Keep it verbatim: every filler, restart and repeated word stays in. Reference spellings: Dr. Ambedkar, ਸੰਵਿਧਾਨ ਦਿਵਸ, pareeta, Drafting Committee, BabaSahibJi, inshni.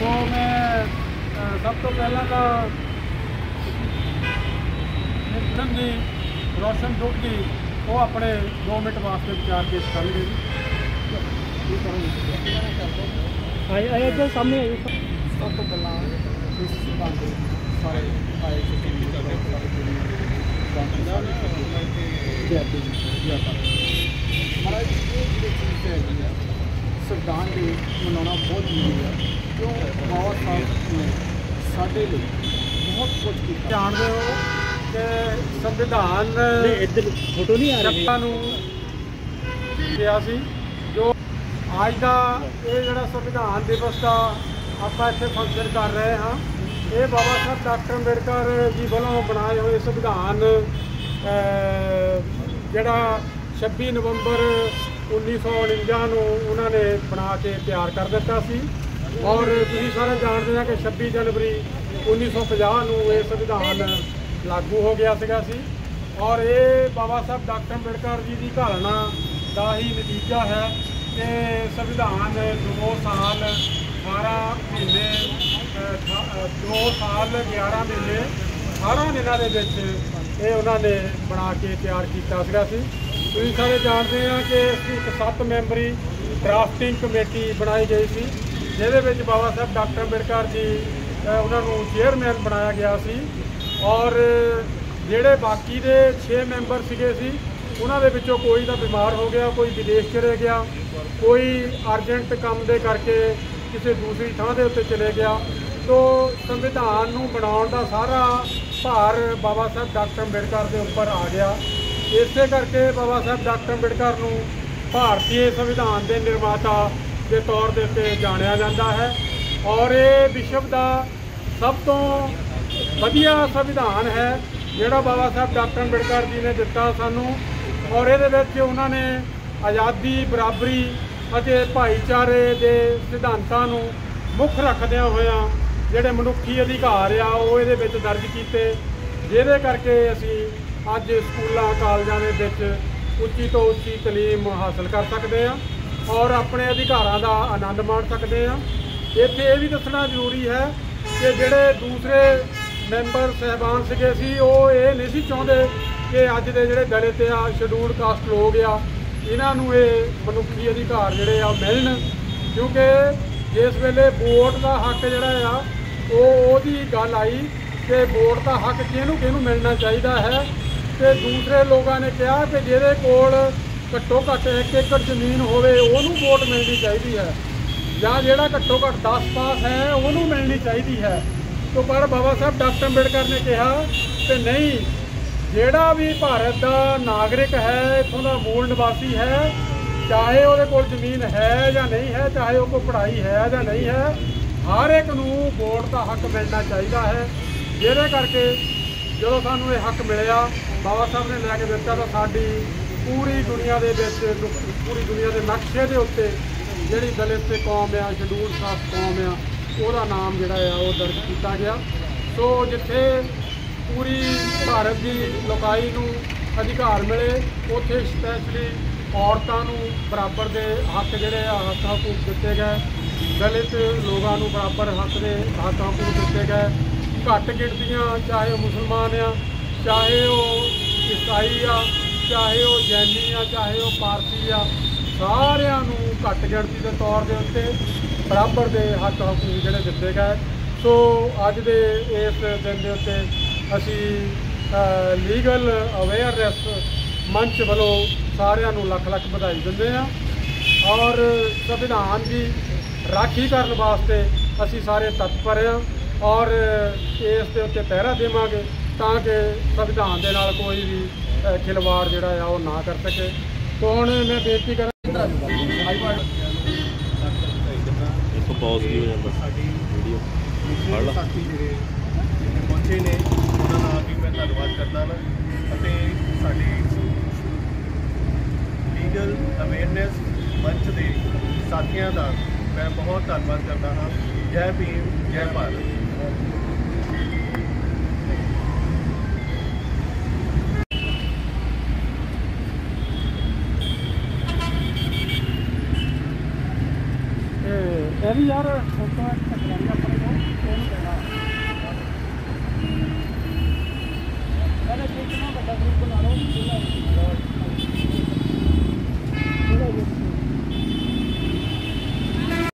तो मैं सब तो पहला का निधन जी रोशन दुख जी वो अपने दो मिनट वास्ते विचार पेश कर लेंगे। सामने सब तो पहला सारे संविधान भी मनाना बहुत जरूरी है क्यों बाबा साहब ने साढ़े लिए बहुत कुछ किया। जानते हो कि संविधान फोटो नहीं आ रही है जो आज का ये जो संविधान दिवस का आप इतने फंक्शन कर रहे हैं ये बाबा साहब डॉक्टर अंबेडकर जी वालों बनाए हुए संविधान जड़ा छब्बी नवंबर उन्नीस सौ उणंजा उन्होंने बना के तैयार कर दिता सी और तुम सारे जानते हैं कि छब्बी जनवरी उन्नीस सौ पचास में यह संविधान लागू हो गया सगा सी और ये बाबा साहब डॉक्टर अंबेडकर जी की धारणा का ही नतीजा है कि संविधान दो साल अठारह महीने दो साल ग्यारह महीने अठारह दिनों के उन्होंने बना के तैयार किया सगा सी। तुम सारे जानते हैं कि एक सत्त मैंबरी ड्राफ्टिंग कमेटी बनाई गई थी जिहदे बाबा साहब डॉक्टर अंबेडकर जी उन्होंने चेयरमैन बनाया गया सी और जोड़े बाकी के छे मैंबर सगे सी उन्होंने विचों कोई तो बीमार हो गया, कोई विदेश चले गया, कोई अर्जेंट काम दे करके किसी दूसरी थां दे उत्ते चले गया। तो संविधान नूं बनाउण दा सारा भार बाबा साहब डॉक्टर अंबेडकर दे उपर आ गया। इसे करके बाबा साहब डॉक्टर अंबेडकर नूं भारतीय संविधान के निर्माता के तौर के उत्ते जानिया जाता है और ये विश्व का सब तो वधिया संविधान है जिहड़ा बाबा साहब डॉक्टर अंबेडकर जी ने दिता सानू और इहदे विच उन्होंने आज़ादी बराबरी अते भाईचारे के सिद्धांतां नूं मुख रखदिआं होइआं जिहड़े मनुखी अधिकार आ वो इहदे विच दर्ज कीते जिहदे करके असीं अज स्कूलों कॉलेजों में उची तो उची तलीम हासिल कर सकते हैं और अपने अधिकारों का आनंद माण सकते हैं। इत्थे ये भी दसना जरूरी है कि जोड़े दूसरे मैंबर साहबान सगे सी वो ये नहीं चाहते कि अज के जोड़े दलित आ शेड्यूल कास्ट लोग आ इन्हों ये मनुखी अधिकार जोड़े आ मिलन क्योंकि जिस वेले वोट का हक जोड़ा आ वो ओहदी गल आई कि वोट का हक किहनूं किहनूं मिलना चाहिए है तो दूसरे लोगों ने कहा कि जिहदे कोल घट्टो घट्ट एक एकड़ जमीन होवे उहनूं वोट मिलनी चाहिए है या जिहड़ा घट्टो घट्ट दस पास है उहनूं मिलनी चाहिए है तो पर बाबा साहब डॉक्टर अंबेडकर ने कहा कि नहीं जिहड़ा भी भारत का नागरिक है इत्थों का मूल निवासी है चाहे उहदे कोल जमीन है या नहीं है चाहे उहदे कोल पढ़ाई है या नहीं है हर एक नूं वोट का हक मिलना चाहिए है जिहदे करके जो सानूं यह हक मिले बाबा साहब ने लैके दिता तो साड़ी पूरी दुनिया के पूरी दुनिया के नक्शे के उत्ते जिहड़ी दलित कौम आ शेड्यूल कास्ट कौम आ उहदा नाम जिहड़ा आ वो दर्ज किया गया। सो जिथे पूरी भारत की लोकाई नूं अधिकार मिले उत्थे स्पैशली औरतां नूं बराबर के हक जिहड़े हक हकूक दिते गए दलित लोगों नूं बराबर हक के हक हकूक दिते गए घट गिणतियाँ चाहे मुसलमान आ चाहे वो ईसाई आ चाहे वो जैनी आ चाहे वो पारसी आ सारियां नूं घट गिणती के तौर के उत्ते बराबर के हक हकूक जिहड़े दिते गए। सो अज दे इस दिन के उत्ते असीं लीगल अवेयरनैस मंच वालों सारियां नूं लख लख बधाई दिंदे आ और संविधान की राखी करने वास्ते असीं सारे तत्पर आ और इस दे उत्ते पहरा देवांगे ताकि संविधान के नाल कोई भी खिलवाड़ जिहड़ा आ ना कर सके। तो हुण मैं बेनती करा साथी जिहड़े पहुंचे ने उन्हां नाल भी मैं धन्नवाद करदा हां अते साडी लीगल अवेयरनैस मंच दे साथियां दा मैं बहुत धन्नवाद करदा हां। जय भीम जय भारत। यार फोटो